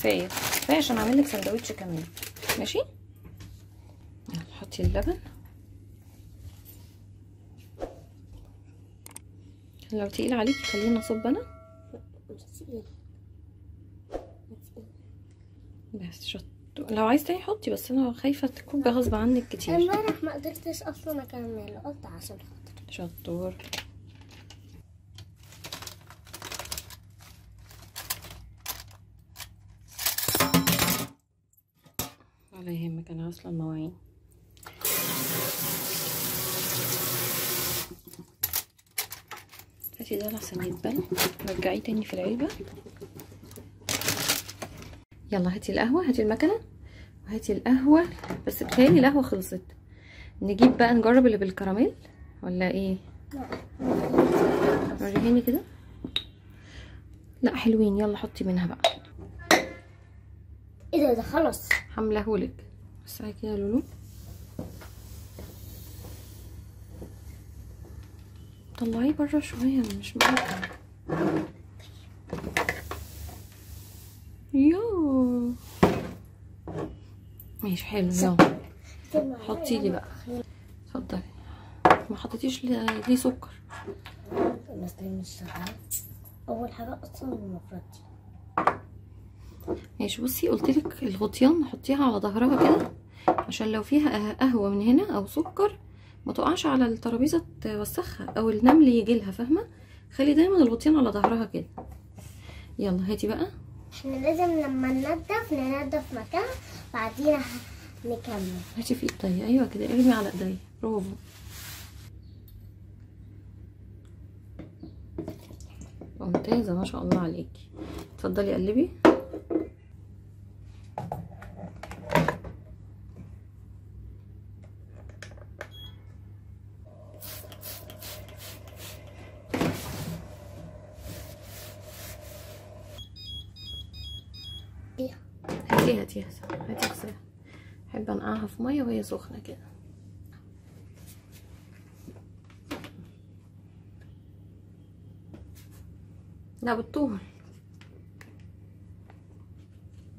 كفايه كفايه عشان اعمل لك سندوتش كمان. ماشي، حطي اللبن. لو تقيل عليكي خلينا نصب انا بس. شط، لو عايز تاني حطي، بس انا خايفه تكون غصب عنك كتير. امبارح ما قدرتش اصلا اكمله، قلت عشان خاطر. شطور. ولا يهمك، انا غسله المواعين. هاتي ده لحسن يتبل، رجعيه تاني في العلبه. يلا هاتي القهوه، هاتي المكنه وهاتي القهوه. بس بتهيألي القهوه خلصت. نجيب بقى نجرب اللي بالكراميل ولا ايه؟ لا وريهاني كده. لا حلوين، يلا حطي منها بقى. ايه ده خلاص هعملهولك. بس هاي كده يا لولو، طلعيه بره شويه، مش معاكي. يوه ماشي حلو. يلا حطي لي بقى، اتفضلي. ما حطيتيش ليه سكر؟ بس مش عارفه اول حاجه اصلا المفروض. ماشي، بصي قلتلك الغطيان حطيها على ظهرها كده، عشان لو فيها قهوه من هنا او سكر ما تقعش على الترابيزه توسخها او النمل يجيلها، فاهمه؟ خلي دايما الغطيان على ظهرها كده. يلا هاتي بقى. احنا لازم لما ننضف مكان بعدين نكمل. هاتي في ايديا. ايوه كده، ارمي على ايديا. برافو. ممتازه ما شاء الله عليكي. اتفضلي قلبي. هاتيها هاتيها. احب انقعها في ميه وهي سخنه كده. لا بالطول.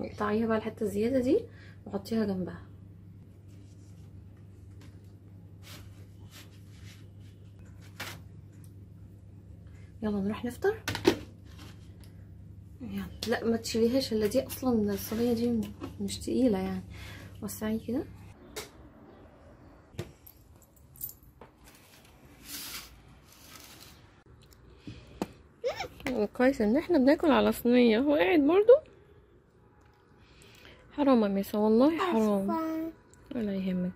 اقطعيها بقى الحته الزياده دي وحطيها جنبها. يلا نروح نفطر. يعني لا ما تشيليهاش الا دي، اصلا الصينيه دي مش تقيله يعني. وسعيه كده. كويس ان احنا بناكل على صينيه هو قاعد برضو. حرام يا ميسا والله حرام. ولا يهمك،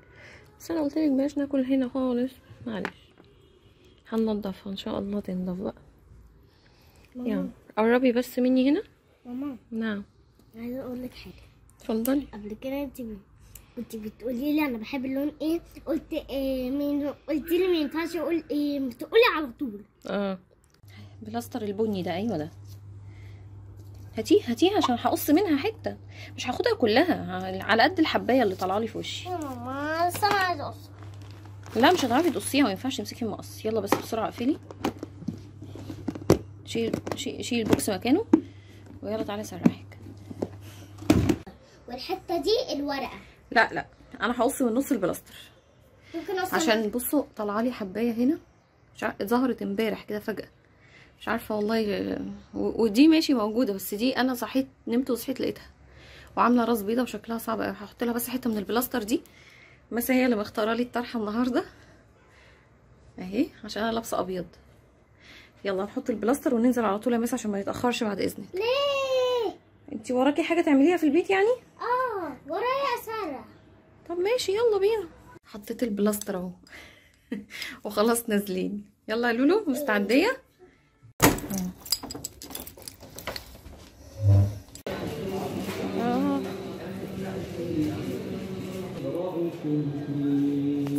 بس انا قلتلك بلاش ناكل هنا خالص. معلش هننضفها ان شاء الله، تنضف بقى. يلا قربي بس مني هنا. ماما نعم، عايزه اقول لك حاجه. اتفضلي. قبل كده انت كنت بتقولي لي انا بحب اللون ايه، قلت ايه مين، قلت لي ما ينفعش اقول ايه، بتقولي على طول. بلاستر البني ده. ايوه ده، هاتيه هاتيه عشان هقص منها حته، مش هاخدها كلها، على قد الحبايه اللي طالعه لي في وشي. يا ماما لسه انا عايزه اقص. لا مش هتعرفي تقصيها، ما ينفعش تمسكي المقص. يلا بس بسرعه اقفلي. شيل البوكس مكانه ويلا تعالي اسرحك. والحته دي الورقه. لا لا انا هقص من نص البلاستر، ممكن اقص عشان بصوا طالعه لي حبايه هنا، مش عارفه ظهرت امبارح كده فجاه، مش عارفه والله. ودي ماشي موجوده، بس دي انا صحيت نمت وصحيت لقيتها وعامله راس بيضه وشكلها صعب قوي. هحط لها بس حته من البلاستر دي. ميسا هي اللي مختاره لي الطرحه النهارده اهي، عشان انا لابسه ابيض. يلا نحط البلاستر وننزل على طول يا ميس عشان ما نتاخرش. بعد اذنك. ليه؟ انتي وراكي حاجه تعمليها في البيت يعني؟ ورايا اساره. طب ماشي يلا بينا. حطيت البلاستر اهو وخلاص نازلين. يلا يا لولو مستعديه؟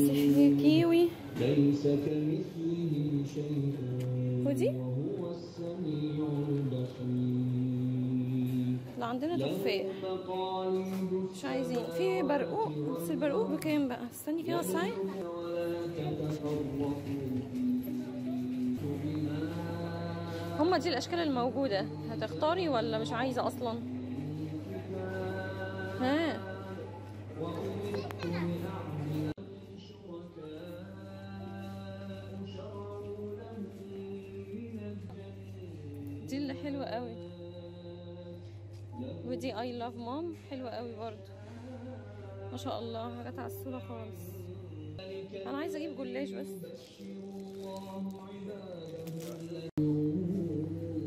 سحر كيوي ليس كمثله شيء. وهو السميع البصير. لا عندنا تفاح مش عايزين، في برقوق. بس البرقوق بكام بقى؟ استني كده ساعه. هما دي الاشكال الموجوده، هتختاري ولا مش عايزه اصلا؟ دي اللي حلوه قوي، ودي اي لاف مام حلوه قوي برضو، ما شاء الله حاجات عسوله خالص. انا عايزه اجيب جلاش بس.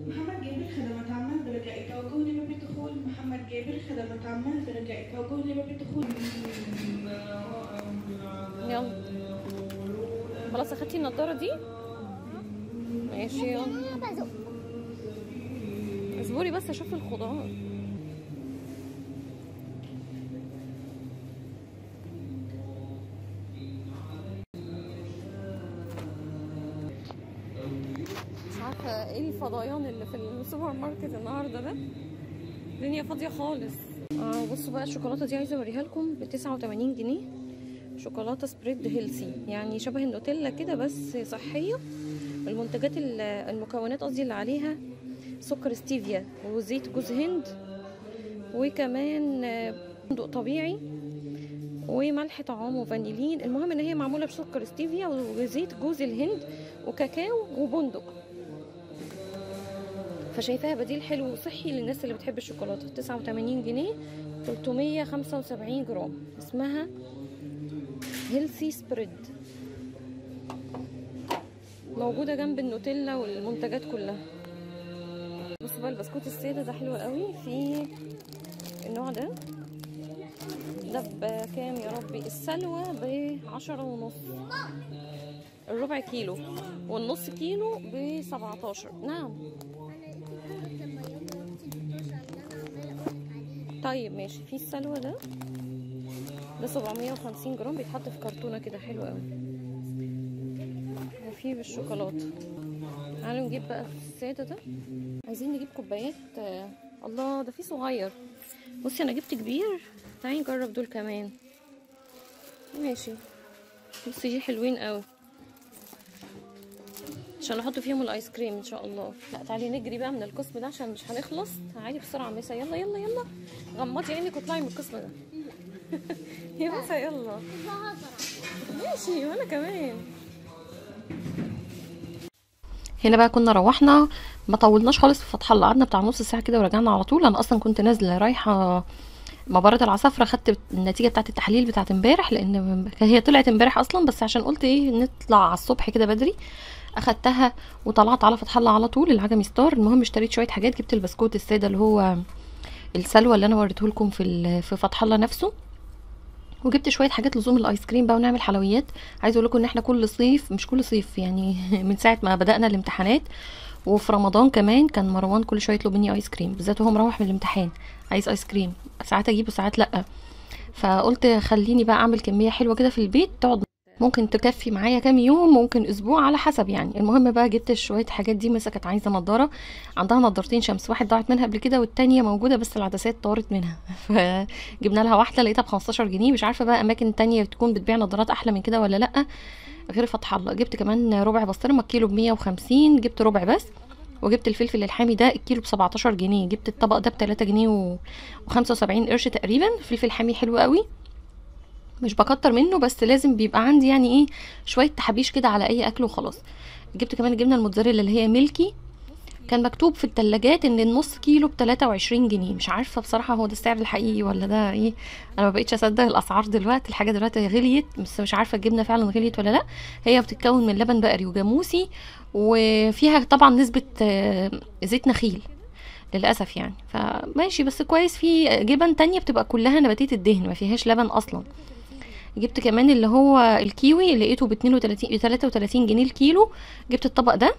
محمد جابر خدمات عمال برجاء التوجه لباب الدخول. محمد جابر خدمات عمال برجاء التوجه لباب الدخول. يلا خلاص اخدتي النضاره دي، ماشي يلا اصبري بس اشوف الخضار. مش عارفه ايه الفضايان اللي في السوبر ماركت النهارده، ده الدنيا فاضيه خالص. بصوا بقى الشوكولاته دي عايزه اوريها لكم ب 89 جنيه شوكولاته سبريد هيلثي، يعني شبه النوتيلا كده بس صحيه. المنتجات المكونات قصدي اللي عليها سكر ستيفيا وزيت جوز هند وكمان فندق طبيعي وملح طعام وفانيلين. المهم ان هي معموله بسكر ستيفيا وزيت جوز الهند وكاكاو وبندق، فشايفاها بديل حلو وصحي للناس اللي بتحب الشوكولاته. 89 جنيه 375 جرام، اسمها هيلثي سبريد، موجوده جنب النوتيلا والمنتجات كلها. بصوا بقى البسكوت الساده ده حلو قوي، في النوع ده بكام يا ربي؟ السلوى ب10.5، الربع كيلو والنص كيلو ب17. نعم طيب ماشي. في السلوى ده 750 جرام، بيتحط في كرتونه كده حلو قوي، وفي بالشوكولاته. تعالوا نجيب بقى الساده ده، عايزين نجيب كوبايات. الله ده في صغير، بصي انا جبت كبير، تعالي نجرب دول كمان. ماشي بصي دي حلوين قوي عشان نحط فيهم الايس كريم ان شاء الله. لا تعالي نجري بقى من القسم ده عشان مش هنخلص. تعالي بسرعه يا مسا، يلا يلا يلا، غمضي عينك واطلعي من القسم ده يا مسا يلا. ماشي وانا كمان. هنا بقى كنا روحنا، ما طولناش خالص في فتح الله، قعدنا بتاع نص ساعه كده ورجعنا على طول. انا اصلا كنت نازله رايحه مباراه العصافره، خدت النتيجه بتاعه التحليل بتاعه امبارح، لان هي طلعت امبارح اصلا، بس عشان قلت ايه نطلع على الصبح كده بدري، اخدتها وطلعت على فتح الله على طول العجمي ستار. المهم اشتريت شويه حاجات، جبت البسكوت الساده اللي هو السلوى اللي انا وريتهولكم في فتح الله نفسه، وجبت شويه حاجات لزوم الايس كريم بقى ونعمل حلويات. عايزه اقول لكم ان احنا كل صيف، مش كل صيف يعني، من ساعه ما بدانا الامتحانات وفي رمضان كمان، كان مروان كل شويه يطلب مني ايس كريم، بالذات وهو مروح من الامتحان عايز ايس كريم، ساعات اجيبه ساعات لا. فقلت خليني بقى اعمل كميه حلوه كده في البيت تقعد ممكن تكفي معايا كام يوم، ممكن اسبوع على حسب يعني. المهم بقى جبت شويه حاجات دي. مسا كانت عايزه نضاره، عندها نضارتين شمس، واحد ضاعت منها قبل كده والتانيه موجوده بس العدسات طارت منها، فجبنا لها واحده لقيتها ب15 جنيه. مش عارفه بقى اماكن تانيه تكون بتبيع نضارات احلى من كده ولا لا، غير فتح الله. جبت كمان ربع بسطرمه الكيلو ب150، جبت ربع بس. وجبت الفلفل الحامي ده الكيلو ب17 جنيه، جبت الطبق ده ب3 جنيه و75 قرش تقريبا. فلفل حامي حلو قوي، مش بكتر منه بس لازم بيبقى عندي يعني ايه شويه تحبيش كده على اي اكل وخلاص. جبت كمان الجبنه الموتزاريلا اللي هي ميلكي، كان مكتوب في الثلاجات ان النص كيلو ب23 جنيه، مش عارفه بصراحه هو ده السعر الحقيقي ولا ده ايه، انا ما بقتش اصدق الاسعار دلوقتي، الحاجه دلوقتي غليت، بس مش عارفه الجبنه فعلا غليت ولا لا. هي بتتكون من لبن بقري وجاموسي، وفيها طبعا نسبه زيت نخيل للاسف يعني، فماشي بس كويس. في جبن تانية بتبقى كلها نباتيه الدهن ما فيهاش لبن اصلا. جبت كمان اللي هو الكيوي، لقيته ب33 جنيه الكيلو. جبت الطبق ده،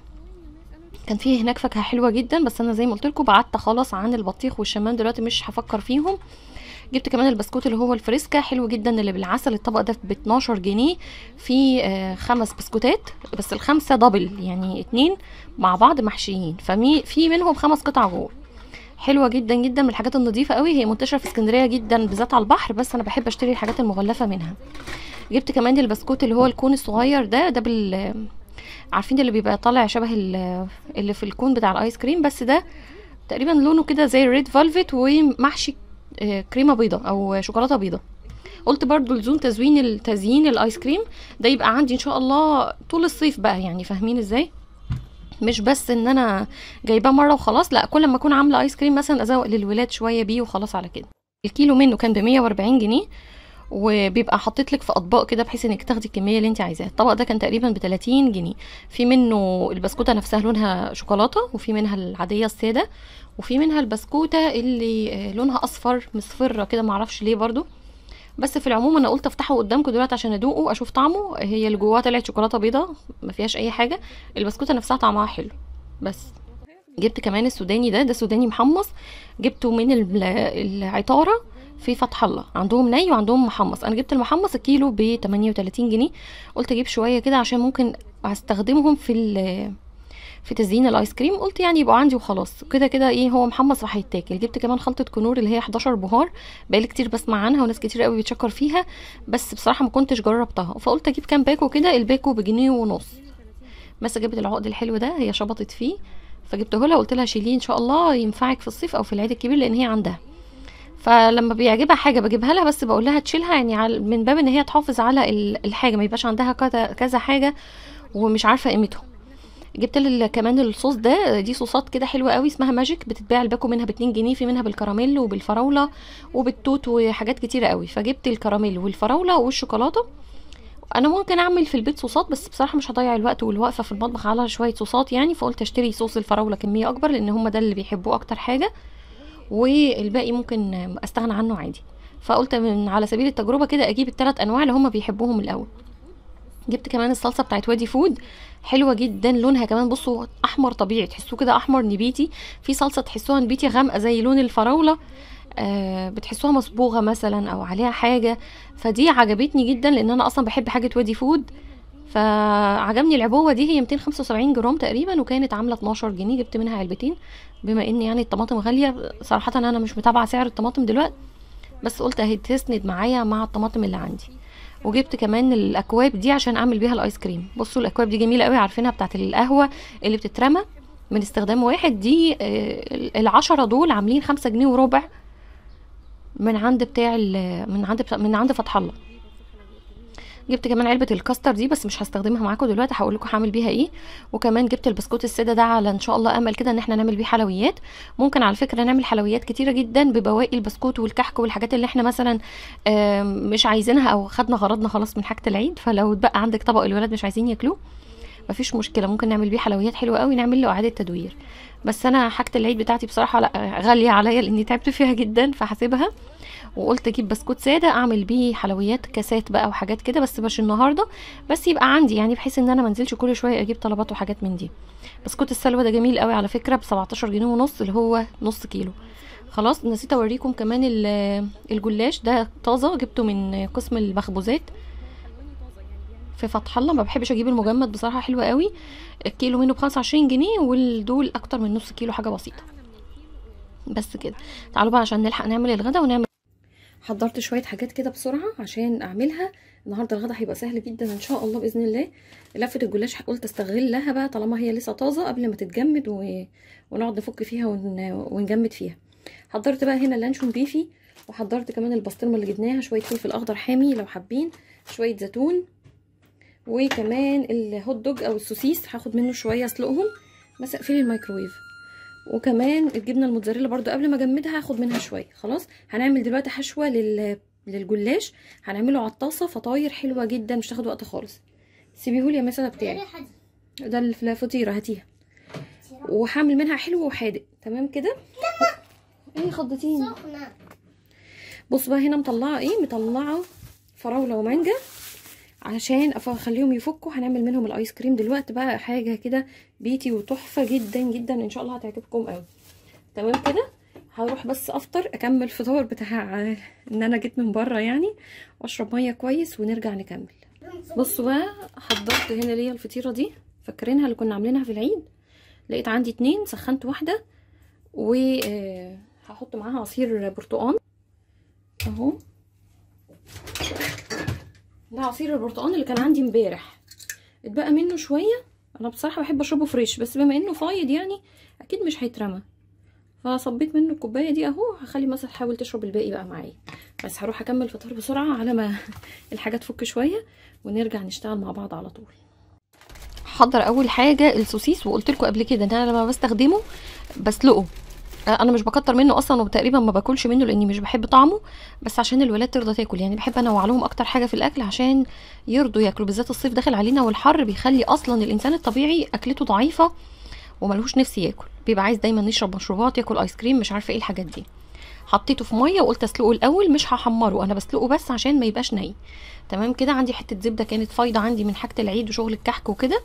كان فيه هناك فاكهه حلوه جدا، بس انا زي ما قلت لكم بعدت خلاص عن البطيخ والشمام، دلوقتي مش هفكر فيهم. جبت كمان البسكوت اللي هو الفريسكا حلو جدا اللي بالعسل، الطبق ده ب12 جنيه، في 5 بسكوتات بس الخمسه دبل يعني 2 مع بعض محشيين، في منهم 5 قطع جوه، حلوه جدا جدا من الحاجات النظيفه قوي. هي منتشره في اسكندريه جدا بالذات على البحر، بس انا بحب اشتري الحاجات المغلفه منها. جبت كمان البسكوت اللي هو الكون الصغير ده عارفين اللي بيبقى طالع شبه اللي في الكون بتاع الايس كريم، بس ده تقريبا لونه كده زي الريد فالفت ومحشي كريمه بيضه او شوكولاته بيضه. قلت برضو لزوم تزيين الايس كريم ده يبقى عندي ان شاء الله طول الصيف بقى، يعني فاهمين ازاي، مش بس ان انا جايباه مره وخلاص، لا كل ما اكون عامله ايس كريم مثلا ازوق للولاد شويه بيه وخلاص على كده. الكيلو منه كان ب 140 جنيه، وبيبقى حاطط لك في اطباق كده بحيث انك تاخدي الكميه اللي انت عايزاها. الطبق ده كان تقريبا ب 30 جنيه، في منه البسكوته نفسها لونها شوكولاته، وفي منها العاديه الساده، وفي منها البسكوته اللي لونها اصفر مصفره كده، معرفش ليه برضو، بس في العموم انا قلت افتحه قدامكم دلوقتي عشان ادوقه اشوف طعمه. هي اللي جواها طلعت شوكولاته بيضه ما فيهاش اي حاجه، البسكوته نفسها طعمها حلو. بس جبت كمان السوداني ده سوداني محمص، جبته من العطاره في فتح الله، عندهم ني وعندهم محمص. انا جبت المحمص الكيلو ب 38 جنيه، قلت اجيب شويه كده عشان ممكن هستخدمهم في تزيين الايس كريم، قلت يعني يبقوا عندي وخلاص كده كده، ايه هو محمص راح يتاكل. جبت كمان خلطه كنور اللي هي 11 بهار، بقالي كتير بسمع عنها وناس كتير قوي بتشكر فيها، بس بصراحه ما كنتش جربتها، فقلت اجيب كام باكو كده. الباكو ب1.5 جنيه، بس جابت العقد الحلو ده هي شبطت فيه، فجبته لها وقلت لها شيليه ان شاء الله ينفعك في الصيف او في العيد الكبير، لان هي عندها، فلما بيعجبها حاجه بجيبها لها، بس بقول لها تشيلها يعني من باب ان هي تحافظ على الحاجه، ما يبقاش عندها كذا حاجه ومش عارفه قيمتهم. جبت لها كمان الصوص ده، دي صوصات كده حلوه قوي اسمها ماجيك، بتتباع الباكو منها ب2 جنيه، في منها بالكراميل وبالفراوله وبالتوت وحاجات كتيره قوي. فجبت الكراميل والفراوله والشوكولاته. انا ممكن اعمل في البيت صوصات، بس بصراحه مش هضيع الوقت والوقفه في المطبخ على شويه صوصات يعني، فقلت اشتري صوص الفراوله كميه اكبر لان هم ده اللي بيحبوه اكتر حاجه، والباقي ممكن استغنى عنه عادي. فقلت من على سبيل التجربه كده اجيب الثلاث انواع اللي هم بيحبوهم الاول. جبت كمان الصلصه بتاعت وادي فود، حلوه جدا لونها كمان، بصوا احمر طبيعي تحسوه كده احمر نبيتي، في صلصه تحسوها نبيتي غامقه زي لون الفراوله، بتحسوها مصبوغه مثلا او عليها حاجه، فدي عجبتني جدا لان انا اصلا بحب حاجه وادي فود، فعجبني العبوه دي. هي 275 جرام تقريبا، وكانت عامله 12 جنيه، جبت منها علبتين بما ان يعني الطماطم غاليه، صراحه انا مش متابعه سعر الطماطم دلوقتي، بس قلت اهي تسند معايا مع الطماطم اللي عندي. وجبت كمان الاكواب دي عشان اعمل بيها الايس كريم. بصوا الاكواب دي جميله قوي، عارفينها بتاعه القهوه اللي بتترمى من استخدام واحد دي، ال10 دول عاملين 5 جنيه وربع من عند بتاع من عند فتح الله. جبت كمان علبه الكاستر دي، بس مش هستخدمها معاكم دلوقتي، هقول لكم هعمل بيها ايه. وكمان جبت البسكوت الساده ده على ان شاء الله امل كده ان احنا نعمل بيه حلويات. ممكن على فكره نعمل حلويات كتيره جدا ببواقي البسكوت والكحك والحاجات اللي احنا مثلا مش عايزينها او خدنا غرضنا خلاص من حاجه العيد، فلو اتبقى عندك طبق الولاد مش عايزين ياكلوه مفيش مشكله، ممكن نعمل بيه حلويات حلوه قوي، نعمل له اعاده تدوير. بس انا حاجه العيد بتاعتي بصراحه لا غاليه عليا لاني تعبت فيها جدا، فهسيبها وقلت اجيب بسكوت ساده اعمل بيه حلويات كاسات بقى وحاجات كده، بس مش النهارده، بس يبقى عندي يعني بحيث ان انا منزلش كل شويه اجيب طلبات وحاجات من دي. بسكوت السلوى ده جميل قوي على فكره، ب 17 جنيه ونص، اللي هو نص كيلو. خلاص نسيت اوريكم كمان الجلاش ده طازه، جبته من قسم المخبوزات في فتح الله، ما بحبش اجيب المجمد بصراحه، حلوه قوي. الكيلو منه ب 25 جنيه، والدول اكتر من نص كيلو حاجه بسيطه. بس كده تعالوا بقى عشان نلحق نعمل الغدا ونعمل. حضرت شويه حاجات كده بسرعه عشان اعملها النهارده، الغدا هيبقى سهل جدا ان شاء الله باذن الله. لفه الجلاش قلت استغلها بقى طالما هي لسه طازه قبل ما تتجمد ونقعد نفك فيها ونجمد فيها. حضرت بقى هنا اللانشون بيفي، وحضرت كمان البسطرمه اللي جبناها، شويه فلفل اخضر حامي لو حابين، شويه زيتون، وكمان الهوت دوج او السوسيس هاخد منه شويه اسلقهم بس اقفل الميكرويف. وكمان الجبنه الموتزاريلا برده قبل ما اجمدها هاخد منها شويه. خلاص هنعمل دلوقتي حشوه للجلاش، هنعمله على الطاسه فطاير حلوه جدا مش هتاخد وقت خالص. سيبيهولي يا مساله بتاعي ده الفطيره هاتيها، وهعمل منها حلو وحادق. تمام كده ايه خضتيني. بص بقى هنا مطلعه ايه، مطلعه فراوله ومانجا عشان اخليهم يفكوا، هنعمل منهم الايس كريم دلوقتي بقى، حاجه كده بيتي وتحفه جدا جدا ان شاء الله هتعجبكم قوي. تمام كده هروح بس افطر اكمل فطار بتاع ان انا جيت من بره يعني، واشرب ميه كويس ونرجع نكمل. بصوا بقى حضرت هنا ليا الفطيره دي، فاكرينها اللي كنا عاملينها في العيد، لقيت عندي 2، سخنت واحده وهحط معاها عصير برتقان اهو، ده عصير البرتقان اللي كان عندي امبارح اتبقى منه شويه، انا بصراحه بحب اشربه فريش، بس بما انه فايض يعني اكيد مش هيترمى، فصبيت منه الكوبايه دي اهو. هخلي مثلا تحاول تشرب الباقي بقى معايا، بس هروح اكمل فطار بسرعه على ما الحاجه تفك شويه ونرجع نشتغل مع بعض على طول. هحضر اول حاجه السوسيس، وقلت لكم قبل كده ان انا لما بستخدمه بسلقه، انا مش بكتر منه اصلا وتقريبا ما باكلش منه لاني مش بحب طعمه، بس عشان الولاد ترضى تاكل، يعني بحب انوع لهم اكتر حاجه في الاكل عشان يرضوا ياكلوا، بالذات الصيف داخل علينا والحر بيخلي اصلا الانسان الطبيعي اكلته ضعيفه وملهوش نفس ياكل، بيبقى عايز دايما يشرب مشروبات، ياكل ايس كريم، مش عارفه ايه الحاجات دي. حطيته في ميه وقلت اسلقه الاول، مش هحمره، انا بسلقه بس عشان ما يبقاش ني. تمام كده. عندي حته زبده كانت فايضه عندي من حاجه العيد وشغل الكحك وكده،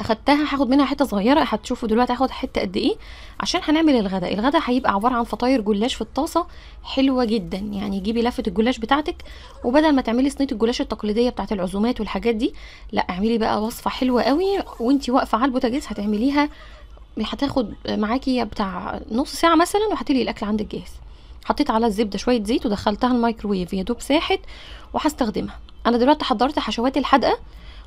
اخدتها هاخد منها حته صغيره، هتشوفوا دلوقتي هاخد حته قد ايه عشان هنعمل الغداء. الغداء هيبقى عباره عن فطاير جلاش في الطاسه حلوه جدا، يعني جيبي لفه الجلاش بتاعتك، وبدل ما تعملي صينيه الجلاش التقليديه بتاعت العزومات والحاجات دي، لا اعملي بقى وصفه حلوه قوي وانتي واقفه على البوتاجاز، هتعمليها هتاخد معاكي بتاع نص ساعه مثلا وهتلاقي الاكل عندك جاهز. حطيت على الزبده شويه زيت ودخلتها الميكرويف، يا دوب ساحت وهستخدمها. انا دلوقتي حضرت حشوات الحدقه،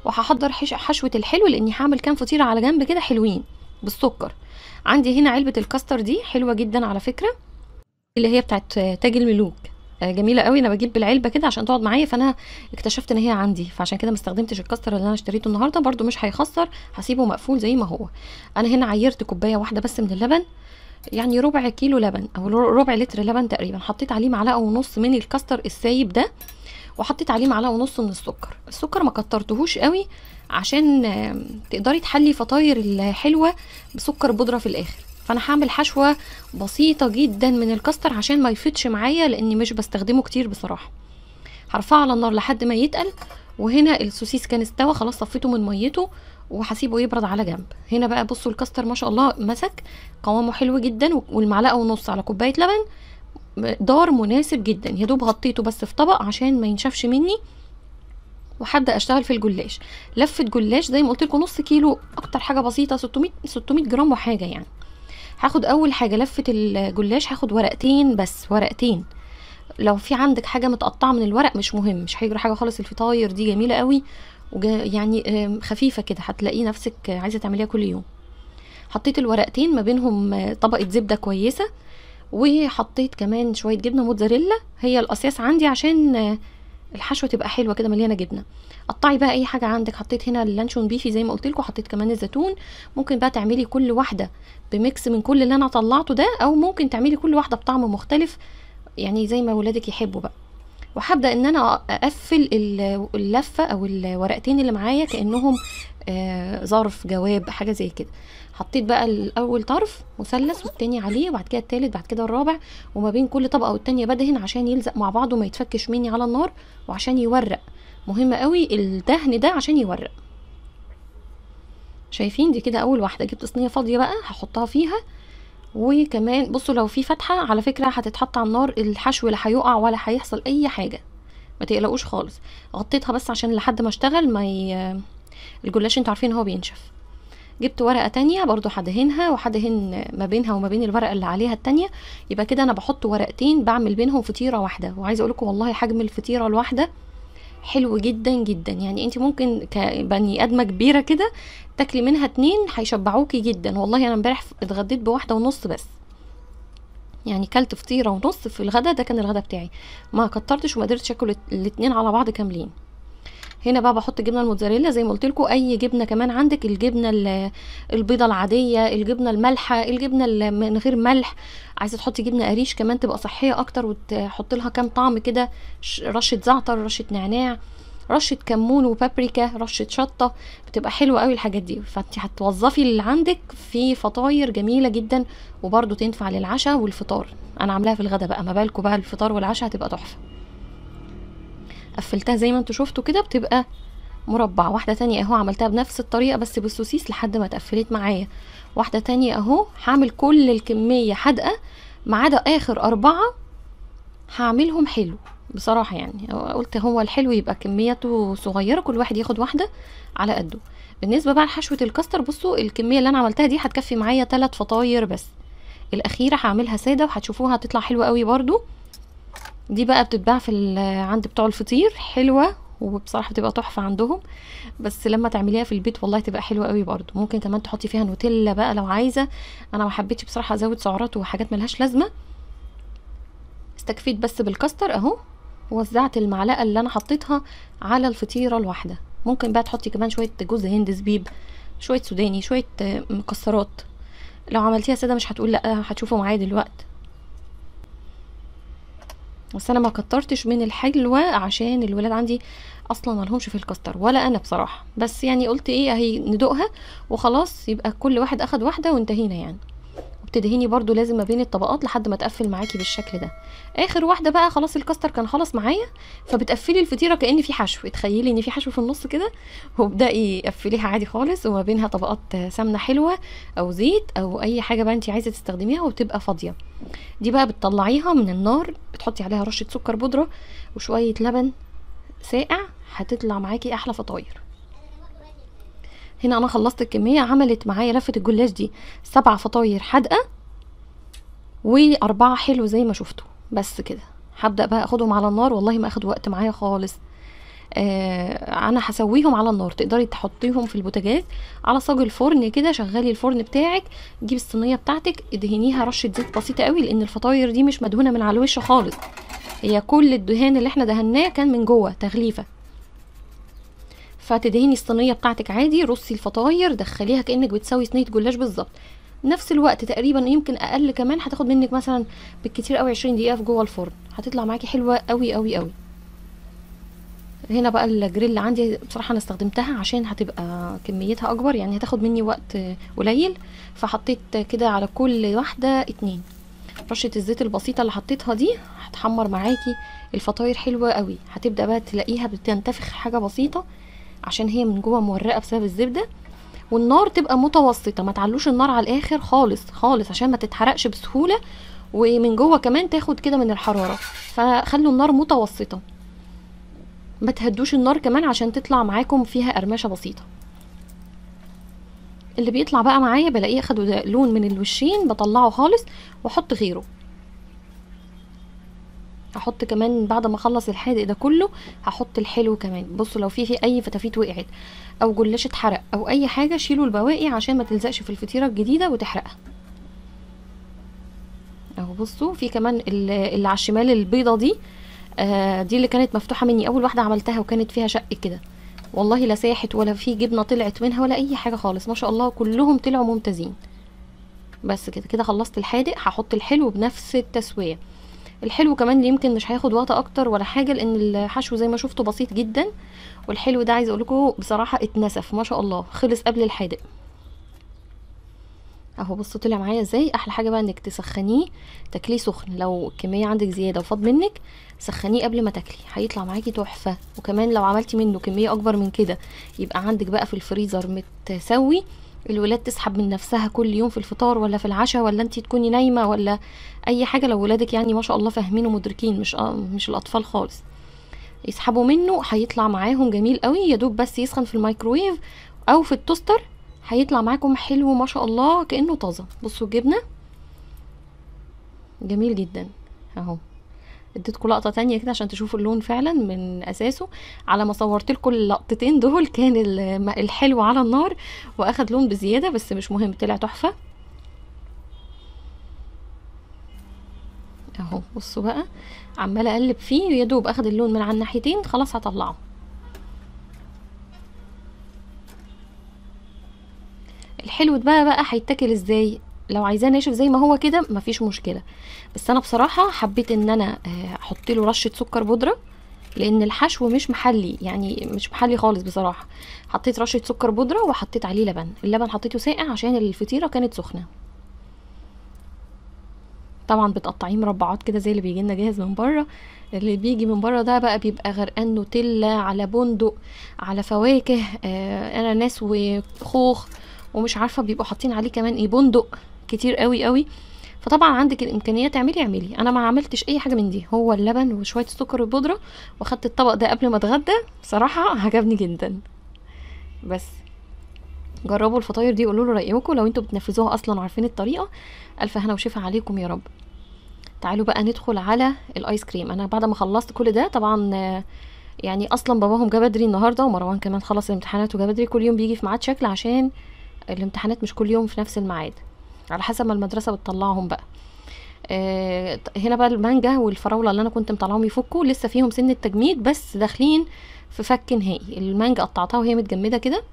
وهحضر حشوه الحلو لاني هعمل كام فطيره على جنب كده حلوين بالسكر. عندي هنا علبه الكاستر دي حلوه جدا على فكره، اللي هي بتاعت تاج الملوك، جميله قوي. انا بجيب بالعلبه كده عشان تقعد معايا، فانا اكتشفت ان هي عندي، فعشان كده ما استخدمتش الكاستر اللي انا اشتريته النهارده، برده مش هيخسر، هسيبه مقفول زي ما هو. انا هنا عيرت كوبايه واحده بس من اللبن، يعني ربع كيلو لبن او ربع لتر لبن تقريبا، حطيت عليه معلقه ونص من الكاستر السايب ده، وحطيت عليه معلقه ونص من السكر. السكر ما كترتهوش قوي عشان تقدري تحلي فطاير الحلوه بسكر بودره في الاخر، فانا هعمل حشوه بسيطه جدا من الكاستر عشان ما يفيدش معايا لاني مش بستخدمه كتير بصراحه. هرفعه على النار لحد ما يتقل. وهنا السوسيس كان استوى خلاص، صفيته من ميته وهسيبه يبرد على جنب. هنا بقى بصوا الكاستر ما شاء الله مسك قوامه حلو جدا، والمعلقه ونص على كوبايه لبن مقدار مناسب جدا، يا دوب غطيته بس في طبق عشان ما ينشفش مني. وحد اشتغل في الجلاش، لفه جلاش زي ما قلت لكم نص كيلو، اكتر حاجه بسيطه 600 جرام وحاجه يعني. هاخد اول حاجه لفه الجلاش، هاخد ورقتين بس، ورقتين. لو في عندك حاجه متقطعه من الورق مش مهم، مش هيجرى حاجه خالص. الفطاير دي جميله قوي يعني خفيفه كده، هتلاقي نفسك عايزه تعمليها كل يوم. حطيت الورقتين ما بينهم طبقه زبده كويسه، وحطيت كمان شويه جبنه موتزاريلا، هي الاساس عندي عشان الحشوه تبقى حلوه كده مليانه جبنه. قطعي بقى اي حاجه عندك. حطيت هنا اللانشون بيفي زي ما قلت لكم، حطيت كمان الزيتون. ممكن بقى تعملي كل واحده بميكس من كل اللي انا طلعته ده، او ممكن تعملي كل واحده بطعم مختلف يعني زي ما ولادك يحبوا بقى. وهبدا ان انا اقفل اللفه او الورقتين اللي معايا كانهم ظرف جواب حاجه زي كده. حطيت بقى الاول طرف مثلث، والتاني عليه، وبعد كده التالت، بعد كده الرابع، وما بين كل طبقه والتانيه بدهن عشان يلزق مع بعض وما يتفكش مني على النار، وعشان يورق. مهم قوي الدهن ده عشان يورق. شايفين دي كده اول واحده. جبت صينيه فاضيه بقى هحطها فيها، وكمان بصوا لو في فتحه على فكره هتتحط على النار، الحشو لا هيقع ولا هيحصل اي حاجه، ما تقلقوش خالص. غطيتها بس عشان لحد ما اشتغل الجلاش انتوا عارفين هو بينشف. جبت ورقه تانية برضو هدهنها، وهدهن ما بينها وما بين الورقه اللي عليها التانية، يبقى كده انا بحط ورقتين بعمل بينهم فطيره واحده. وعايزه اقول لكم والله حجم الفطيره الواحده حلو جدا جدا، يعني انت ممكن كبني ادمه كبيره كده تاكلي منها اتنين هيشبعوكي جدا. والله انا امبارح اتغديت بواحده ونص بس، يعني كلت فطيره ونص في الغدا، ده كان الغدا بتاعي، ما كترتش وما قدرتش اكل الاتنين على بعض كاملين. هنا بقى بحط جبنه الموتزاريلا زي ما قلت لكم، اي جبنه كمان عندك، الجبنه البيضه العاديه، الجبنه المالحه، الجبنه من غير ملح، عايزه تحطي جبنه قريش كمان تبقى صحيه اكتر، وتحط لها كام طعم كده، رشه زعتر، رشه نعناع، رشه كمون وبابريكا، رشه شطه، بتبقى حلوه قوي الحاجات دي. فانت هتوظفي اللي عندك في فطاير جميله جدا، وبرده تنفع للعشاء والفطار. انا عاملاها في الغدا بقى، ما بالكم بقى الفطار والعشاء هتبقى تحفه. قفلتها زي ما انتوا شفتوا كده، بتبقى مربع. واحده تانية اهو عملتها بنفس الطريقه بس بالسوسيس لحد ما اتقفلت معايا. واحده تانية اهو، هعمل كل الكميه حدقه ما عدا اخر اربعه هعملهم حلو بصراحه، يعني قلت هو الحلو يبقى كميته صغيره، كل واحد ياخد واحده على قده. بالنسبه بقى لحشوه الكاستر، بصوا الكميه اللي انا عملتها دي هتكفي معايا 3 فطاير بس، الاخيره هعملها ساده وهتشوفوها هتطلع حلوه قوي. برده دي بقى بتتباع عند بتوع الفطير، حلوه وبصراحه بتبقى تحفه عندهم، بس لما تعمليها في البيت والله تبقى حلوه قوي برده. ممكن كمان تحطي فيها نوتيلا بقى لو عايزه. انا ما حبيتش بصراحه ازود سعرات وحاجات ملهاش لازمه، استكفيت بس بالكاستر اهو، ووزعت المعلقه اللي انا حطيتها على الفطيره الواحده. ممكن بقى تحطي كمان شويه جوز هند، زبيب، شويه سوداني، شويه مكسرات. لو عملتيها ساده مش هتقول لا، هتشوفوا معايا دلوقتي. بس انا ما كترتش من الحلوه عشان الولاد عندي اصلا ما لهمش في الكاستر ولا انا بصراحه، بس يعني قلت ايه اهي ندوقها وخلاص، يبقى كل واحد اخد واحده وانتهينا يعني. وبتدهني برضو لازم ما بين الطبقات لحد ما تقفل معاكي بالشكل ده. اخر واحده بقى خلاص الكاستر كان خلص معايا، فبتقفلي الفطيره كأن في حشو، تخيلي ان في حشو في النص كده، وابداي قفليها عادي خالص، وما بينها طبقات سمنه حلوه او زيت او اي حاجه بقى انت عايزه تستخدميها، وتبقى فاضيه. دي بقى بتطلعيها من النار، بتحطي عليها رشه سكر بودره وشويه لبن ساقع، هتطلع معاكي احلى فطاير. هنا انا خلصت الكميه، عملت معايا لفه الجلاش دي 7 فطاير حادقه و4 حلو زي ما شفتوا. بس كده هبدا بقى اخدهم على النار، والله ما اخد وقت معايا خالص. انا هسويهم على النار، تقدري تحطيهم في البوتاجاز على صاج الفرن كده. شغلي الفرن بتاعك، جيب الصينيه بتاعتك، ادهنيها رشه زيت بسيطه قوي، لان الفطاير دي مش مدهونه من على الوش خالص، هي كل الدهان اللي احنا دهناه كان من جوه تغليفه. فتدهني الصينيه بتاعتك عادي، رصي الفطاير، دخليها كانك بتسوي صينيه جلاش بالظبط، نفس الوقت تقريبا، يمكن اقل كمان. هتاخد منك مثلا بالكتير قوي 20 دقيقه في جوه الفرن، هتطلع معاكي حلوه قوي قوي قوي. هنا بقى الجريل عندي بصراحه انا استخدمتها عشان هتبقى كميتها اكبر، يعني هتاخد مني وقت قليل، فحطيت كده على كل واحده 2 رشه الزيت البسيطه اللي حطيتها دي. هتحمر معاكي الفطاير حلوه قوي، هتبدا بقى تلاقيها بتنتفخ حاجه بسيطه عشان هي من جوه مورقه بسبب الزبده. والنار تبقى متوسطه، ما تعلوش النار على الاخر خالص خالص عشان ما تتحرقش بسهوله، ومن جوه كمان تاخد كده من الحراره، فخلوا النار متوسطه، ما تهدوش النار كمان عشان تطلع معاكم فيها قرمشه بسيطه. اللي بيطلع بقى معايا بلاقيه اخد لون من الوشين، بطلعه خالص واحط غيره. هحط كمان بعد ما اخلص الحادق ده كله هحط الحلو كمان. بصوا لو في اي فتافيت وقعت او جلاش اتحرق او اي حاجه، شيلوا البواقي عشان ما تلزقش في الفطيره الجديده وتحرقها. اهو بصوا في كمان اللي على الشمال البيضه دي، دي اللي كانت مفتوحه مني اول واحده عملتها وكانت فيها شق كده، والله لا ساحت ولا في جبنه طلعت منها ولا اي حاجه خالص، ما شاء الله كلهم طلعوا ممتازين. بس كده كده خلصت الحادق، هحط الحلو بنفس التسويه. الحلو كمان يمكن مش هياخد وقت اكتر ولا حاجه، لان الحشو زي ما شفتوا بسيط جدا، والحلو ده عايز اقولكوا بصراحه اتنسف ما شاء الله، خلص قبل الحادق. اهو بصوا طلع معايا ازاي. احلى حاجه بقى انك تسخنيه، تاكليه سخن. لو الكميه عندك زياده وفاض منك سخنيه قبل ما تاكلي، هيطلع معاكي تحفه. وكمان لو عملتي منه كميه اكبر من كده يبقى عندك بقى في الفريزر متسوي، الولاد تسحب من نفسها كل يوم في الفطار ولا في العشاء، ولا انتي تكوني نايمه ولا اي حاجه. لو ولادك يعني ما شاء الله فاهمين ومدركين، مش الاطفال خالص، يسحبوا منه هيطلع معاهم جميل قوي. يا دوب بس يسخن في الميكرويف او في التوستر هيطلع معاكم حلو ما شاء الله كانه طازه. بصوا الجبنه جميل جدا اهو، اديتكم لقطه تانية كده عشان تشوفوا اللون فعلا من اساسه. على ما صورتلكم اللقطتين دول كان الحلو على النار واخد لون بزياده، بس مش مهم طلع تحفه اهو. بصوا بقى عماله اقلب فيه، يا دوب اخد اللون من على الناحيتين خلاص هطلعه. الحلو ده بقى هيتاكل ازاي؟ لو عايزاه ناشف زي ما هو كده مفيش مشكله، بس انا بصراحه حبيت ان انا احط له رشه سكر بودره، لان الحشو مش محلي، يعني مش محلي خالص بصراحه. حطيت رشه سكر بودره وحطيت عليه لبن، اللبن حطيته ساقع عشان الفطيره كانت سخنه. طبعا بتقطعيه مربعات كده زي اللي بيجي لنا جاهز من بره، اللي بيجي من بره ده بقى بيبقى غرقان نوتيلا على بندق على فواكه، اناناس وخوخ ومش عارفه، بيبقوا حاطين عليه كمان ايه بندق كتير قوي قوي. فطبعا عندك الامكانيه تعملي اعملي، انا ما عملتش اي حاجه من دي، هو اللبن وشويه السكر البودره، واخدت الطبق ده قبل ما اتغدى، بصراحه عجبني جدا. بس جربوا الفطاير دي وقولوا له رايكم، لو انتوا بتنفذوها اصلا وعارفين الطريقه. الف هنا وشفا عليكم يا رب. تعالوا بقى ندخل على الايس كريم. انا بعد ما خلصت كل ده طبعا يعني اصلا باباهم جه بدري النهارده، ومروان كمان خلص الامتحانات وجه بدري. كل يوم بيجي في ميعاد شكل عشان الامتحانات مش كل يوم في نفس الميعاد، على حسب ما المدرسه بتطلعهم بقى. هنا بقى المانجا والفراوله اللي انا كنت مطلعهم يفكوا لسه فيهم سن التجميد، بس داخلين في فك نهائي. المانجا قطعتها وهي متجمده كده،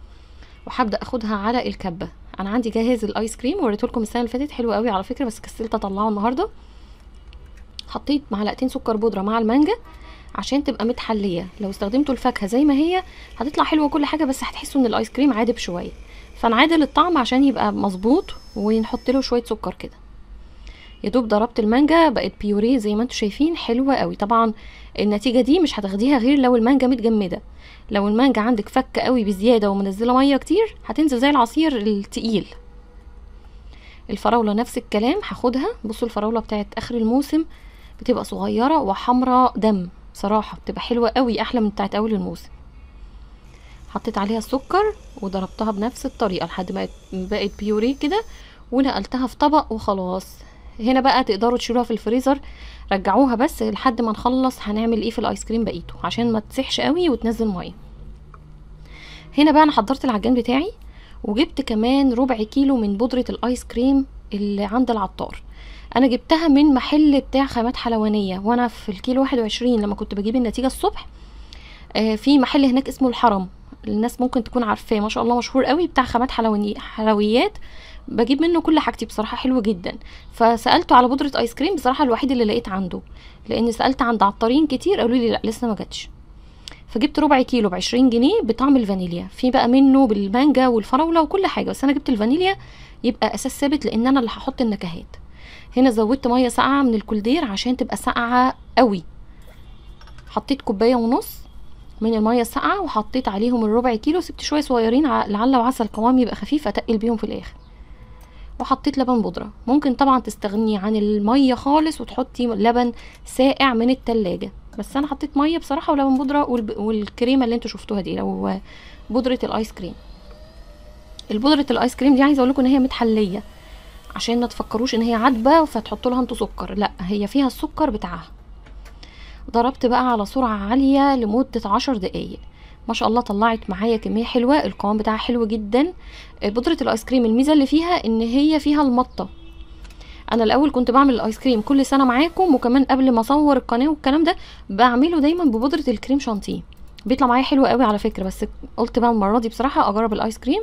وهبدا اخدها على الكبه. انا عندي جاهز الايس كريم، وريتهولكم السنه اللي فاتت، حلو قوي على فكره، بس كسلت اطلعه النهارده. حطيت معلقتين سكر بودره مع المانجا عشان تبقى متحليه. لو استخدمتوا الفاكهه زي ما هي هتطلع حلوه كل حاجه، بس هتحسوا ان الايس كريم عادب شويه، فنعادل الطعم عشان يبقى مظبوط، ونحط له شويه سكر كده. يا دوب ضربت المانجا بقت بيوريه زي ما انتم شايفين، حلوه قوي. طبعا النتيجه دي مش هتاخديها غير لو المانجا متجمده. لو المانجا عندك فك قوي بزياده ومنزله ميه كتير هتنزل زي العصير التقيل. الفراوله نفس الكلام هاخدها. بصوا الفراوله بتاعت اخر الموسم بتبقى صغيره وحمراء دم، صراحه بتبقى حلوه قوي، احلى من بتاعت اول الموسم. حطيت عليها السكر وضربتها بنفس الطريقه لحد ما بقت بيوريه كده، ونقلتها في طبق وخلاص. هنا بقى تقدروا تشيلوها في الفريزر، رجعوها بس لحد ما نخلص هنعمل ايه في الايس كريم بقيته عشان ما تسحش قوي وتنزل ميه. هنا بقى انا حضرت العجان بتاعي، وجبت كمان ربع كيلو من بودره الايس كريم اللي عند العطار. انا جبتها من محل بتاع خامات حلوانيه، وانا في الكيلو 21 لما كنت بجيب النتيجه الصبح في محل هناك اسمه الحرم، الناس ممكن تكون عارفاه، ما شاء الله مشهور قوي، بتاع خامات حلويات، بجيب منه كل حاجتي بصراحه، حلو جدا. فسالته على بودره ايس كريم، بصراحه الوحيد اللي لقيت عنده، لان سالت عند عطارين كتير قالوا لي لا لسه ما جاتش. فجبت ربع كيلو ب20 جنيه بطعم الفانيليا، في بقى منه بالمانجا والفراوله وكل حاجه، بس انا جبت الفانيليا يبقى اساس ثابت لان انا اللي هحط النكهات. هنا زودت ميه ساقعه من الكولدير عشان تبقى ساقعه قوي. حطيت 1.5 كوباية من الميه الساقعه، وحطيت عليهم الربع كيلو، سبت شويه صغيرين لعل وعسى القوام يبقى خفيف اتقل بيهم في الاخر. وحطيت لبن بودره، ممكن طبعا تستغني عن الميه خالص وتحطي لبن ساقع من التلاجة، بس انا حطيت ميه بصراحه ولبن بودره والكريمه اللي انتوا شفتوها دي، لو بودره الايس كريم. البودره الايس كريم دي عايزه اقول لكم ان هي متحليه عشان ما تفكروش ان هي عدبه فتحطوا لها انتوا سكر، لا هي فيها السكر بتاعها. ضربت بقى على سرعه عاليه لمده 10 دقايق، ما شاء الله طلعت معايا كميه حلوه، القوام بتاعها حلو جدا. بودره الايس كريم الميزه اللي فيها ان هي فيها المطه. انا الاول كنت بعمل الايس كريم كل سنه معاكم، وكمان قبل ما اصور القناه والكلام ده بعمله دايما ببودره الكريم شانتيه، بيطلع معايا حلو قوي على فكره، بس قلت بقى المره دي بصراحه اجرب الايس كريم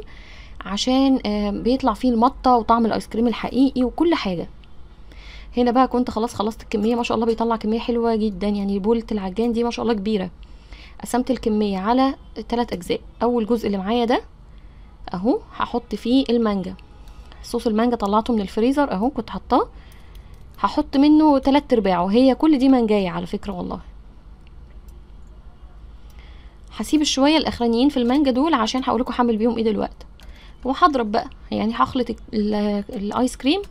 عشان بيطلع فيه المطه وطعم الايس كريم الحقيقي وكل حاجه. هنا بقى كنت خلاص خلصت الكميه، ما شاء الله بيطلع كميه حلوه جدا، يعني بولة العجان دي ما شاء الله كبيره. قسمت الكميه على 3 اجزاء، اول جزء اللي معايا ده اهو هحط فيه المانجا، صوص المانجا طلعته من الفريزر اهو كنت حطاه، هحط منه 3 ارباعه، هي كل دي مانجايه على فكره والله. هسيب الشويه الاخرانيين في المانجا دول عشان هقولكوا هعمل بيهم ايه دلوقتي، وهضرب بقى يعني هخلط الايس كريم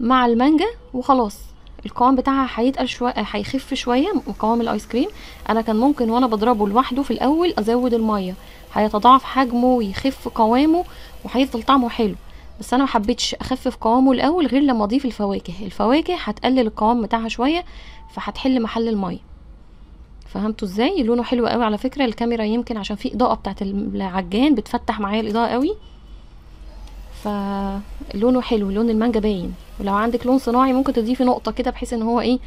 مع المانجا وخلاص. القوام بتاعها هيتقل شويه، هيخف شويه قوام الايس كريم. انا كان ممكن وانا بضربه لوحده في الاول ازود الميه، هيتضاعف حجمه ويخف قوامه وهيفضل طعمه حلو، بس انا ما حبيتش اخفف قوامه الاول غير لما اضيف الفواكه. الفواكه هتقلل القوام بتاعها شويه، فهتحل محل الميه. فهمتوا ازاي؟ لونه حلو قوي على فكره، الكاميرا يمكن عشان في اضاءه بتاعت العجان بتفتح معايا الاضاءه قوي، فلونه حلو، لون المانجا باين. ولو عندك لون صناعي ممكن تضيفي نقطه كده بحيث ان هو ايه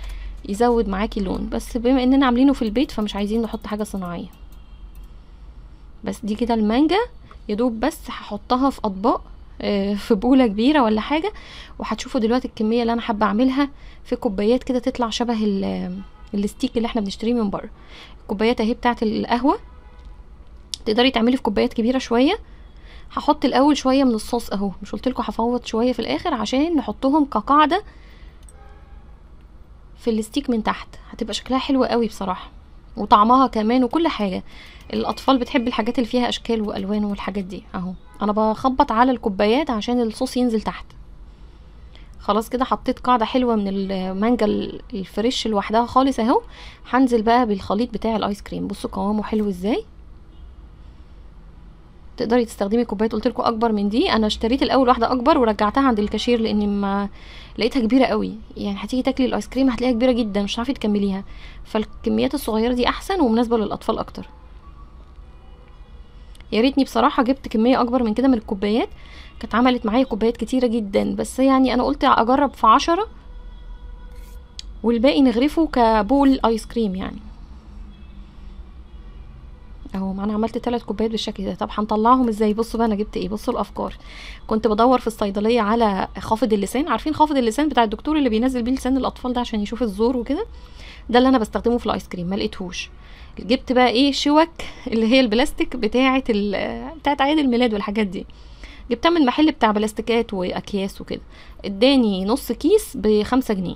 يزود معاكي اللون، بس بما اننا عاملينه في البيت فمش عايزين نحط حاجه صناعيه. بس دي كده المانجا يا دوب، بس هحطها في اطباق في بوله كبيره ولا حاجه، وهتشوفوا دلوقتي الكميه اللي انا حابه اعملها في كوبايات كده تطلع شبه الستيك اللي احنا بنشتريه من بره. الكوبايات اهي بتاعه القهوه، تقدري تعملي في كوبايات كبيره شويه. هحط الاول شويه من الصوص اهو، مش قلت لكم هفوض شويه في الاخر عشان نحطهم كقاعده في الستيك من تحت، هتبقى شكلها حلو قوي بصراحه وطعمها كمان وكل حاجه. الاطفال بتحب الحاجات اللي فيها اشكال والوان والحاجات دي اهو. انا بخبط على الكوبايات عشان الصوص ينزل تحت. خلاص كده حطيت قاعده حلوه من المانجا الفريش لوحدها خالص اهو. هنزل بقى بالخليط بتاع الايس كريم، بصوا قوامه حلو ازاي، تقدري تستخدمي كوبايات قلت لكم اكبر من دي. انا اشتريت الاول واحده اكبر ورجعتها عند الكاشير لاني ما لقيتها كبيره قوي، يعني هتيجي تاكلي الايس كريم هتلاقيها كبيره جدا مش هتعرفي تكمليها، فالكميات الصغيره دي احسن ومناسبه للاطفال اكتر. يا ريتني بصراحه جبت كميه اكبر من كده من الكوبايات، كانت عملت معايا كوبايات كتيره جدا، بس يعني انا قلت اجرب في 10 والباقي نغرفه كبول ايس كريم يعني. اهو انا عملت 3 كوبايات بالشكل ده. طب هنطلعهم ازاي؟ بصوا بقى انا جبت ايه، بصوا الافكار. كنت بدور في الصيدليه على خافض اللسان، عارفين خافض اللسان بتاع الدكتور اللي بينزل بيه لسان الاطفال ده عشان يشوف الزور وكده، ده اللي انا بستخدمه في الايس كريم، ما لقيتهوش. جبت بقى ايه، شوك اللي هي البلاستيك بتاعت عيد الميلاد والحاجات دي، جبتها من محل بتاع بلاستيكات واكياس وكده، اداني نص كيس ب5 جنيه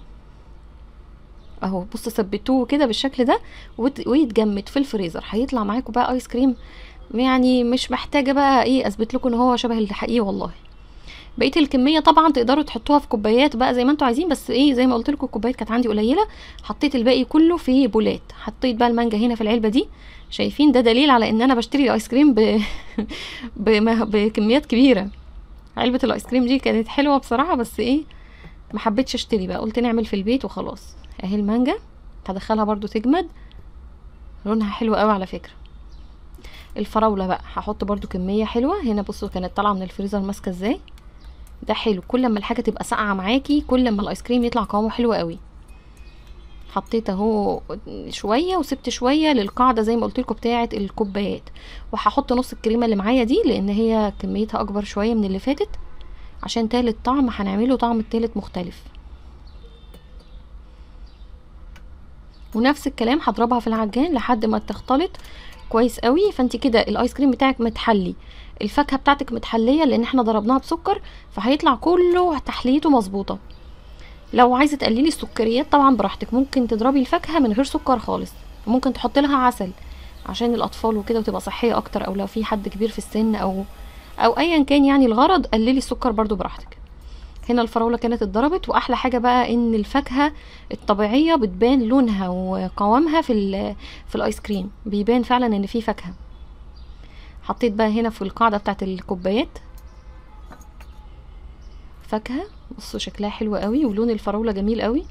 اهو. بصوا ثبتوه كده بالشكل ده ويتجمد في الفريزر، هيطلع معاكم بقى ايس كريم يعني مش محتاجه بقى ايه اثبت لكم ان هو شبه الحقيقي والله. بقيه الكميه طبعا تقدروا تحطوها في كوبايات بقى زي ما انتوا عايزين، بس ايه زي ما قلت لكم الكوبايات كانت عندي قليله، حطيت الباقي كله في بولات. حطيت بقى المانجا هنا في العلبه دي، شايفين ده دليل على ان انا بشتري ايس كريم بكميات كبيره. علبه الايس كريم دي كانت حلوه بصراحه، بس ايه ما حبيتش اشتري بقى، قلت نعمل في البيت وخلاص. اهي المانجا هدخلها برضو تجمد، لونها حلو قوي على فكره. الفراوله بقى هحط برضو كميه حلوه هنا، بصوا كانت طالعه من الفريزر ماسكه ازاي، ده حلو. كل ما الحاجه تبقى ساقعه معاكي كل ما الايس كريم يطلع قوامه حلو قوي. حطيت اهو شويه وسبت شويه للقاعده زي ما قلت لكم بتاعه الكوبايات، وهحط نص الكريمه اللي معايا دي لان هي كميتها اكبر شويه من اللي فاتت، عشان تالت طعم هنعمله طعم التالت مختلف. ونفس الكلام هضربها في العجان لحد ما تختلط كويس قوي. فانت كده الايس كريم بتاعك متحلي، الفاكهه بتاعتك متحليه لان احنا ضربناها بسكر، فهيطلع كله تحليته مظبوطه. لو عايزه تقللي السكريات طبعا براحتك، ممكن تضربي الفاكهه من غير سكر خالص، ممكن تحطي لها عسل عشان الاطفال وكده وتبقى صحيه اكتر، او لو في حد كبير في السن او ايا كان يعني الغرض، قللي السكر برضو براحتك. هنا الفراوله كانت اتضربت، واحلى حاجه بقى ان الفاكهه الطبيعيه بتبان لونها وقوامها في الايس كريم، بيبان فعلا ان في فاكهه. حطيت بقى هنا في القاعده بتاعه الكوبايات فاكهه، بصوا شكلها حلو قوي ولون الفراوله جميل قوي.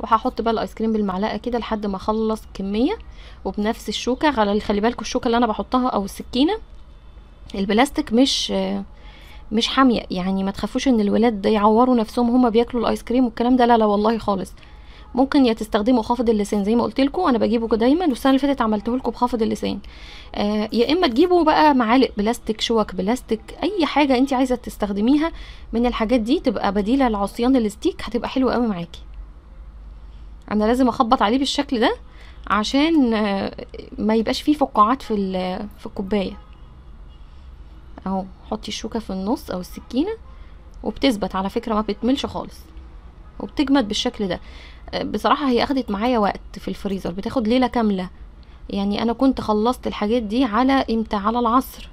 وهحط بقى الايس كريم بالمعلقه كده لحد ما اخلص كميه، وبنفس الشوكه، خلي بالكم الشوكه اللي انا بحطها او السكينه البلاستيك مش حاميه، يعني ما تخافوش ان الولاد يعوروا نفسهم هما بياكلوا الايس كريم والكلام ده، لا لا والله خالص. ممكن يا تستخدموا خافض اللسان زي ما قلت لكم انا بجيبه دايما، والسنه اللي فاتت عملته لكم بخافض اللسان، يا اما تجيبوا بقى معالق بلاستيك، شوك بلاستيك، اي حاجه انت عايزه تستخدميها من الحاجات دي تبقى بديله لعصيان الستيك، هتبقى حلوه قوي معاكي. انا لازم اخبط عليه بالشكل ده عشان ما يبقاش فيه فقاعات في الكوبايه اهو. حطي الشوكه في النص او السكينه، وبتثبت على فكره ما بتملش خالص، وبتجمد بالشكل ده. بصراحه هي اخدت معايا وقت في الفريزر، بتاخد ليله كامله، يعني انا كنت خلصت الحاجات دي على امتى، على العصر،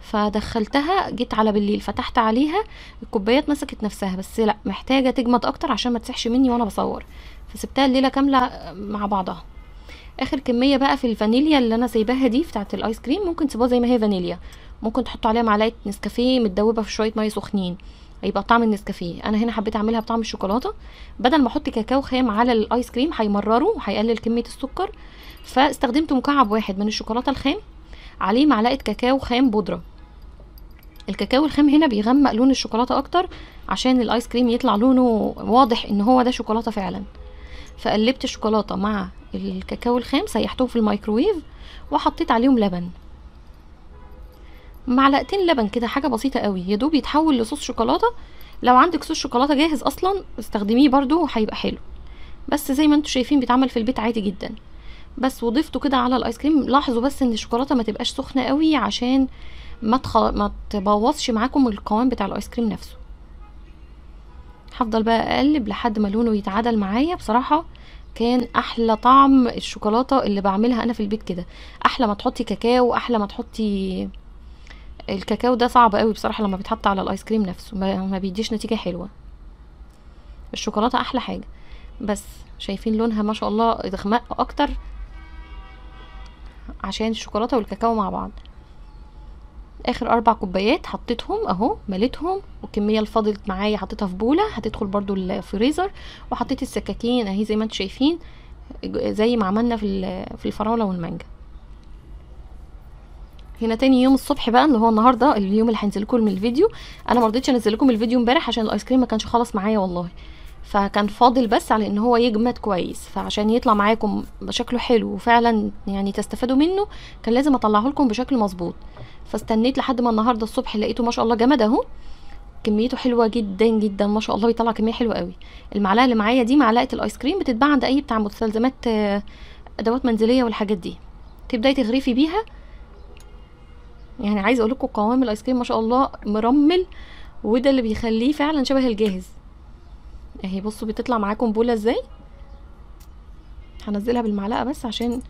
فدخلتها جيت على بالليل فتحت عليها الكوبايات مسكت نفسها، بس لا محتاجه تجمد اكتر عشان ما تسحش مني وانا بصور، فسبتها الليله كامله مع بعضها. اخر كميه بقى في الفانيليا اللي انا سايباها دي بتاعه الايس كريم، ممكن تسيبوها زي ما هي فانيليا، ممكن تحطوا عليها معلقه نسكافيه متدوبه في شويه ميه سخنين، هيبقى طعم النسكافيه. انا هنا حبيت اعملها بطعم الشوكولاته، بدل ما احط كاكاو خام على الايس كريم هيمرره وهيقلل كميه السكر، فاستخدمت مكعب واحد من الشوكولاته الخام عليه معلقه كاكاو خام بودره. الكاكاو الخام هنا بيغمق لون الشوكولاته اكتر عشان الايس كريم يطلع لونه واضح ان هو ده شوكولاته فعلا. فقلبت الشوكولاته مع الكاكاو الخام، سيحتهم في الميكروويف، وحطيت عليهم لبن، معلقتين لبن كده، حاجه بسيطه قوي، يا دوب يتحول لصوص شوكولاته. لو عندك صوص شوكولاته جاهز اصلا استخدميه برده هيبقى حلو، بس زي ما انتم شايفين بيتعمل في البيت عادي جدا. بس وضفته كده على الايس كريم. لاحظوا بس ان الشوكولاته ما تبقاش سخنه قوي عشان ما تبوظش معاكم القوام بتاع الايس كريم نفسه. هفضل بقى اقلب لحد ما لونه يتعادل معايا. بصراحه كان احلى طعم الشوكولاته اللي بعملها انا في البيت كده، احلى ما تحطي كاكاو، احلى ما تحطي الكاكاو، ده صعب قوي بصراحه لما بيتحط على الايس كريم نفسه، ما بيديش نتيجه حلوه. الشوكولاته احلى حاجه، بس شايفين لونها ما شاء الله اغمق اكتر عشان الشوكولاته والكاكاو مع بعض. اخر 4 كوبايات حطيتهم اهو، مليتهم، والكميه اللي فضلت معايا حطيتها في بوله هتدخل برضو الفريزر. وحطيت السكاكين اهي زي ما انتم شايفين زي ما عملنا في الفراوله والمانجا. هنا تاني يوم الصبح بقى اللي هو النهارده، اليوم اللي هنزل لكم الفيديو، انا ما رضيتش انزل لكم الفيديو امبارح عشان الايس كريم ما كانش خالص معايا والله، فكان فاضل بس على ان هو يجمد كويس، فعشان يطلع معاكم شكله حلو وفعلا يعني تستفادوا منه كان لازم اطلعه لكم بشكل مظبوط. فاستنيت لحد ما النهارده الصبح لقيته ما شاء الله جمد اهو، كميته حلوه جدا جدا ما شاء الله، بيطلع كميه حلوه قوي. المعلقه اللي معايا دي معلقه الايس كريم بتتباع عند اي بتاع مستلزمات ادوات منزليه والحاجات دي، تبداي تغرفي بيها. يعني عايزه اقول لكم قوام الايس كريم ما شاء الله مرمل، وده اللي بيخليه فعلا شبه الجاهز اهي. بصوا بتطلع معاكم بوله ازاي، هنزلها بالمعلقه بس عشان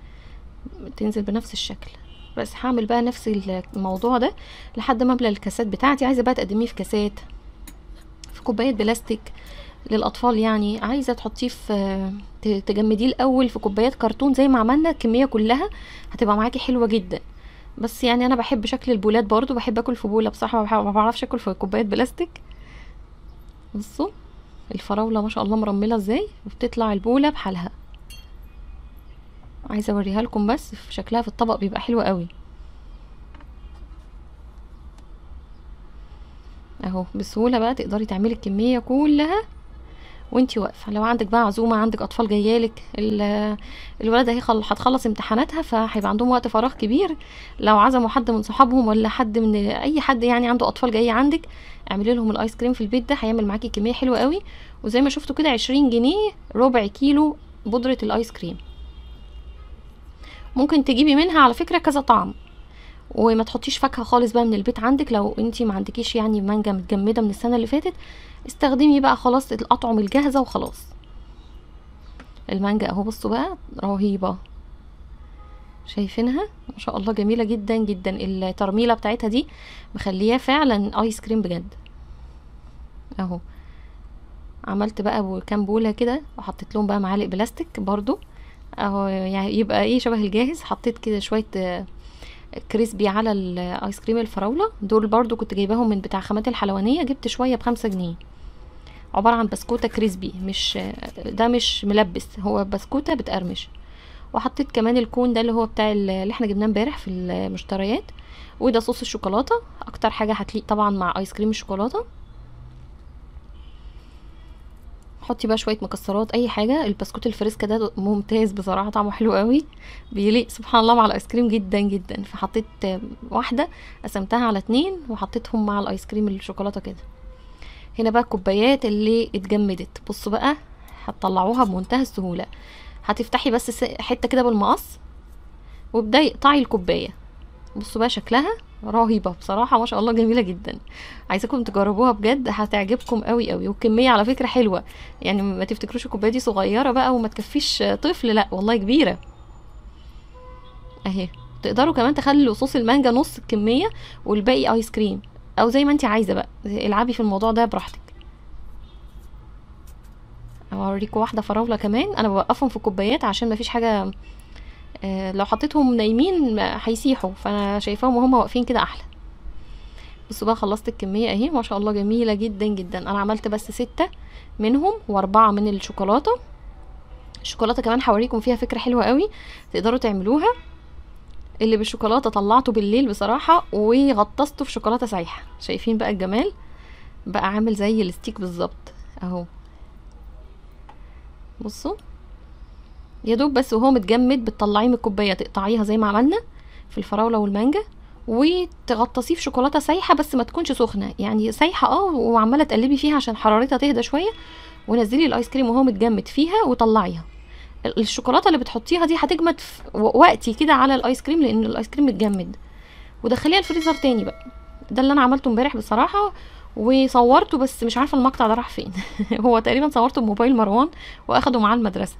تنزل بنفس الشكل. بس هعمل بقى نفس الموضوع ده لحد ما املى الكاسات بتاعتي. عايزه بقى تقدميه في كاسات، في كوبايات بلاستيك للاطفال، يعني عايزه تحطيه في تجمديه الاول في كوبايات كرتون زي ما عملنا، الكميه كلها هتبقى معاكي حلوه جدا. بس يعني انا بحب شكل البولات، برضو بحب اكل في بوله بصراحه، ما بعرفش اكل في كوبايات بلاستيك. بصوا الفراوله ما شاء الله مرمله ازاي، وبتطلع البوله بحالها. عايزه اوريها لكم بس في شكلها في الطبق بيبقى حلو قوي اهو. بسهوله بقى تقدري تعملي الكميه كلها وانتي واقفه. لو عندك بقى عزومه، عندك اطفال جايالك، الولاد اهي هتخلص امتحاناتها فهيبقى عندهم وقت فراغ كبير، لو عزموا حد من صحابهم ولا حد من اي حد يعني عنده اطفال جايه عندك، اعملي لهم الايس كريم في البيت ده هيعمل معاكي كميه حلوه قوي. وزي ما شفتوا كده 20 جنيه ربع كيلو بودره الايس كريم، ممكن تجيبي منها على فكره كذا طعم. وما تحطيش فاكهه خالص بقى من البيت عندك، لو انتي ما عندكيش يعني مانجا متجمده من السنه اللي فاتت استخدمي بقى خلاص الاطعمه الجاهزه وخلاص. المانجا اهو بصوا بقى رهيبه، شايفينها ما شاء الله جميله جدا جدا، الترميله بتاعتها دي مخليها فعلا ايس كريم بجد اهو. عملت بقى كام بوله كده وحطيت لهم بقى معالق بلاستيك برضو اهو، يعني يبقى ايه شبه الجاهز. حطيت كده شويه كريسبي على الايس كريم الفراوله، دول برضو كنت جايباهم من بتاع خامات الحلوانيه، جبت شويه ب5 جنيه، عباره عن بسكوته كريسبي، مش ده مش ملبس، هو بسكوته بتقرمش. وحطيت كمان الكون ده اللي هو بتاع اللي احنا جبناه امبارح في المشتريات، وده صوص الشوكولاته، اكتر حاجه هتليق طبعا مع ايس كريم الشوكولاته. حطي بقى شويه مكسرات، اي حاجه، البسكوت الفريسكا ده ممتاز بصراحه، طعمه حلو قوي، بيليق سبحان الله مع الايس كريم جدا جدا. فحطيت واحده قسمتها على 2 وحطيتهم مع الايس كريم الشوكولاته كده. هنا بقى الكوبايات اللي اتجمدت، بصوا بقى هتطلعوها بمنتهى السهوله. هتفتحي بس حته كده بالمقص وابداي اقطعي الكوبايه، بصوا بقى شكلها رهيبه بصراحه ما شاء الله، جميله جدا، عايزاكم تجربوها بجد هتعجبكم قوي قوي. والكميه على فكره حلوه، يعني ما تفتكروش الكوبايه دي صغيره بقى وما تكفيش طفل، لا والله كبيره اهي. تقدروا كمان تخلوا صوص المانجا نص الكميه والباقي ايس كريم، او زي ما انت عايزه بقى العبي في الموضوع ده براحتك. هوريكم واحده فراوله كمان، انا بوقفهم في كوبايات عشان ما فيش حاجه، لو حطيتهم نايمين هيسيحوا، فانا شايفاهم وهم واقفين كده احلى. بصوا بقى خلصت الكميه اهي ما شاء الله جميله جدا جدا. انا عملت بس 6 منهم و4 من الشوكولاته. الشوكولاته كمان هوريكم فيها فكره حلوه قوي تقدروا تعملوها. اللي بالشوكولاته طلعته بالليل بصراحه وغطسته في شوكولاته سايحه، شايفين بقى الجمال، بقى عامل زي الستيك بالظبط اهو. بصوا يا دوب بس وهو متجمد بتطلعيه من الكوبايه تقطعيها زي ما عملنا في الفراوله والمانجا، وتغطسيه في شوكولاته سايحه بس ما تكونش سخنه، يعني سايحه وعماله تقلبي فيها عشان حرارتها تهدى شويه، ونزلي الايس كريم وهو متجمد فيها وطلعيها. الشوكولاته اللي بتحطيها دي هتجمد وقتي كده على الايس كريم لان الايس كريم متجمد، ودخليها الفريزر تاني بقى. ده اللي انا عملته امبارح بصراحه وصورته، بس مش عارفه المقطع ده راح فين هو تقريبا صورته بموبايل مروان واخده معاه المدرسه.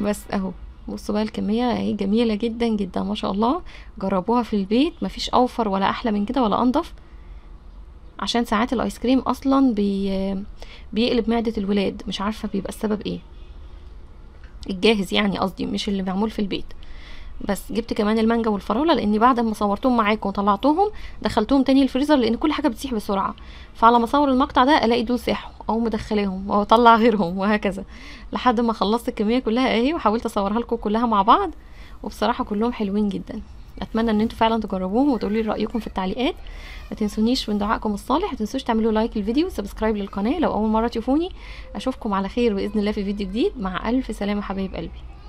بس اهو بصوا بقى الكميه اهي جميله جدا جدا ما شاء الله، جربوها في البيت مفيش اوفر ولا احلى من كده ولا انضف، عشان ساعات الايس كريم اصلا بيقلب معده الولاد، مش عارفه بيبقى السبب ايه، الجاهز يعني قصدي، مش اللي معمول في البيت. بس جبت كمان المانجا والفراوله، لان بعد ما صورتهم معاكم وطلعتهم دخلتهم تاني الفريزر، لان كل حاجه بتسيح بسرعه، فعلى ما اصور المقطع ده الاقي دول ساحوا او مدخلاهم او اطلع غيرهم وهكذا لحد ما خلصت الكميه كلها اهي، وحاولت اصورها لكم كلها مع بعض، وبصراحه كلهم حلوين جدا. اتمنى ان انتوا فعلا تجربوهم وتقولوا لي رايكم في التعليقات. ما تنسونيش من دعائكم الصالح، ما تنسوش تعملوا لايك للفيديو وسبسكرايب للقناه لو اول مره تشوفوني. اشوفكم على خير باذن الله في فيديو جديد، مع الف سلامه حبايب قلبي.